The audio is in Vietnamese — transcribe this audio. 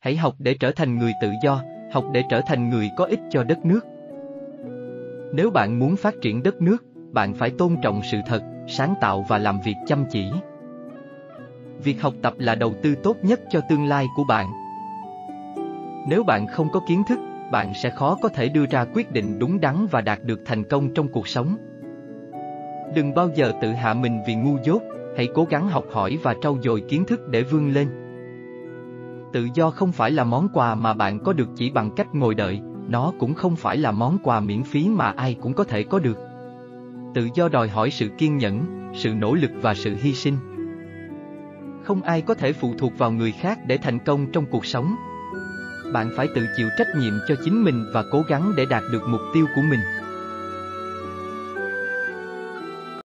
Hãy học để trở thành người tự do, học để trở thành người có ích cho đất nước. Nếu bạn muốn phát triển đất nước, bạn phải tôn trọng sự thật, sáng tạo và làm việc chăm chỉ. Việc học tập là đầu tư tốt nhất cho tương lai của bạn. Nếu bạn không có kiến thức, bạn sẽ khó có thể đưa ra quyết định đúng đắn và đạt được thành công trong cuộc sống. Đừng bao giờ tự hạ mình vì ngu dốt, hãy cố gắng học hỏi và trau dồi kiến thức để vươn lên. Tự do không phải là món quà mà bạn có được chỉ bằng cách ngồi đợi, nó cũng không phải là món quà miễn phí mà ai cũng có thể có được. Tự do đòi hỏi sự kiên nhẫn, sự nỗ lực và sự hy sinh. Không ai có thể phụ thuộc vào người khác để thành công trong cuộc sống. Bạn phải tự chịu trách nhiệm cho chính mình và cố gắng để đạt được mục tiêu của mình.